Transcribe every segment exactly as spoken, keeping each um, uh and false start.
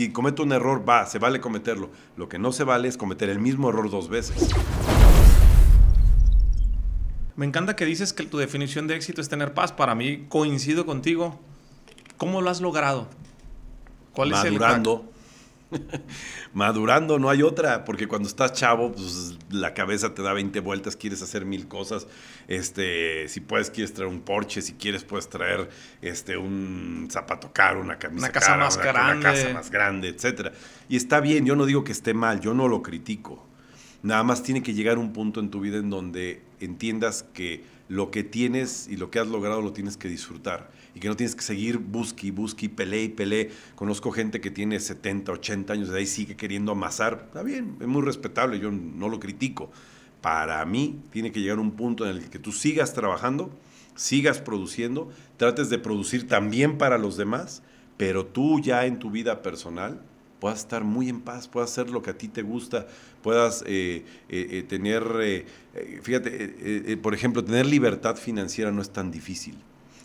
Si cometo un error, va, se vale cometerlo. Lo que no se vale es cometer el mismo error dos veces. Me encanta que dices que tu definición de éxito es tener paz. Para mí, coincido contigo. ¿Cómo lo has logrado? ¿Cuál es el crack? Madurando. Madurando, no hay otra, porque cuando estás chavo, pues, la cabeza te da veinte vueltas, quieres hacer mil cosas, este, si puedes quieres traer un Porsche, si quieres puedes traer este, un zapato caro, una camisa una casa cara, más una, grande. una casa más grande, etcétera. Y está bien, yo no digo que esté mal, yo no lo critico, nada más tiene que llegar un punto en tu vida en donde entiendas que lo que tienes y lo que has logrado lo tienes que disfrutar y que no tienes que seguir busque y busque y peleé y peleé. Conozco gente que tiene setenta, ochenta años de edad y sigue queriendo amasar. Está bien, es muy respetable, yo no lo critico. Para mí tiene que llegar un punto en el que tú sigas trabajando, sigas produciendo, trates de producir también para los demás, pero tú ya en tu vida personal puedas estar muy en paz, puedas hacer lo que a ti te gusta, puedas eh, eh, eh, tener, eh, eh, fíjate, eh, eh, por ejemplo, tener libertad financiera no es tan difícil.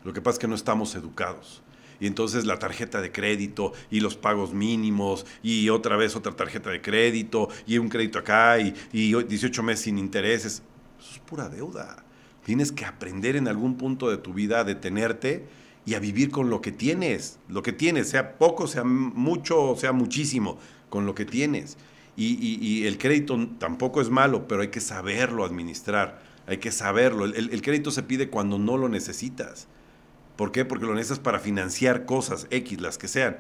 Lo que pasa es que no estamos educados. Y entonces la tarjeta de crédito y los pagos mínimos y otra vez otra tarjeta de crédito y un crédito acá y, y dieciocho meses sin intereses. Eso es pura deuda. Tienes que aprender en algún punto de tu vida a detenerte y a vivir con lo que tienes, lo que tienes, sea poco, sea mucho, sea muchísimo, con lo que tienes. Y, y, y el crédito tampoco es malo, pero hay que saberlo administrar, hay que saberlo. El, el crédito se pide cuando no lo necesitas. ¿Por qué? Porque lo necesitas para financiar cosas, X, las que sean.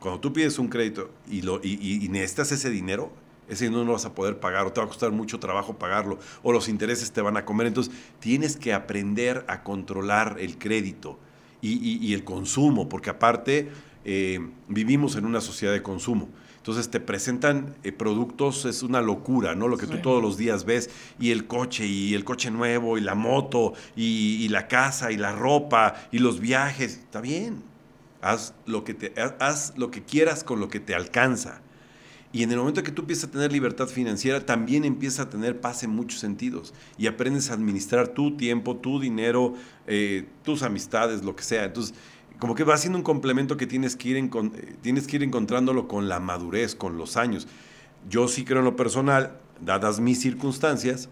Cuando tú pides un crédito y, lo, y, y, y necesitas ese dinero, ese no lo vas a poder pagar o te va a costar mucho trabajo pagarlo o los intereses te van a comer. Entonces, tienes que aprender a controlar el crédito. Y, y, y el consumo, porque aparte eh, vivimos en una sociedad de consumo. Entonces te presentan eh, productos, es una locura, ¿no? Lo que sí. Tú todos los días ves, y el coche, y el coche nuevo, y la moto, y, y la casa, y la ropa, y los viajes. Está bien, haz lo que te, haz, haz lo que quieras con lo que te alcanza. Y en el momento que tú empiezas a tener libertad financiera, también empiezas a tener paz en muchos sentidos. Y aprendes a administrar tu tiempo, tu dinero, eh, tus amistades, lo que sea. Entonces, como que va siendo un complemento que tienes que, ir tienes que ir encontrándolo con la madurez, con los años. Yo sí creo en lo personal, dadas mis circunstancias,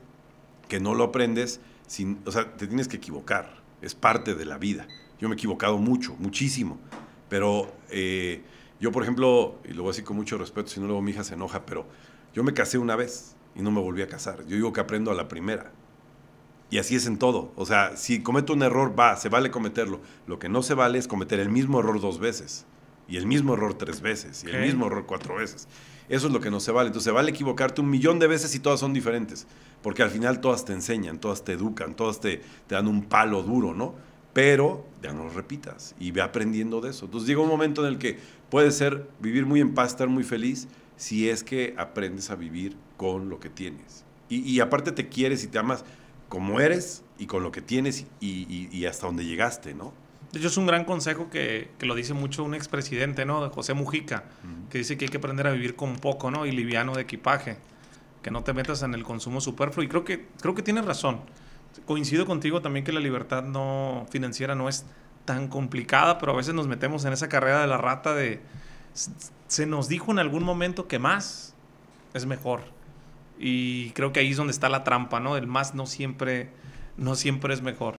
que no lo aprendes, sin, o sea, te tienes que equivocar. Es parte de la vida. Yo me he equivocado mucho, muchísimo. Pero... Eh, Yo, por ejemplo, y lo voy a decir con mucho respeto, si no luego mi hija se enoja, pero yo me casé una vez y no me volví a casar. Yo digo que aprendo a la primera. Y así es en todo. O sea, si cometo un error, va, se vale cometerlo. Lo que no se vale es cometer el mismo error dos veces. Y el mismo error tres veces. Y el mismo error cuatro veces. Eso es lo que no se vale. Entonces, se vale equivocarte un millón de veces y todas son diferentes. Porque al final todas te enseñan, todas te educan, todas te, te dan un palo duro, ¿no? Pero ya no lo repitas y ve aprendiendo de eso. Entonces llega un momento en el que puedes ser, vivir muy en paz, estar muy feliz, si es que aprendes a vivir con lo que tienes. Y, y aparte te quieres y te amas como eres y con lo que tienes y, y, y hasta donde llegaste, ¿no? De hecho es un gran consejo que, que lo dice mucho un expresidente, ¿no? José Mujica, uh-huh. que dice que hay que aprender a vivir con poco, ¿no? Y liviano de equipaje, que no te metas en el consumo superfluo. Y creo que, creo que tienes razón. Coincido contigo también que la libertad no financiera no es tan complicada, pero a veces nos metemos en esa carrera de la rata de... Se nos dijo en algún momento que más es mejor. Y creo que ahí es donde está la trampa, ¿no? El más no siempre, no siempre es mejor.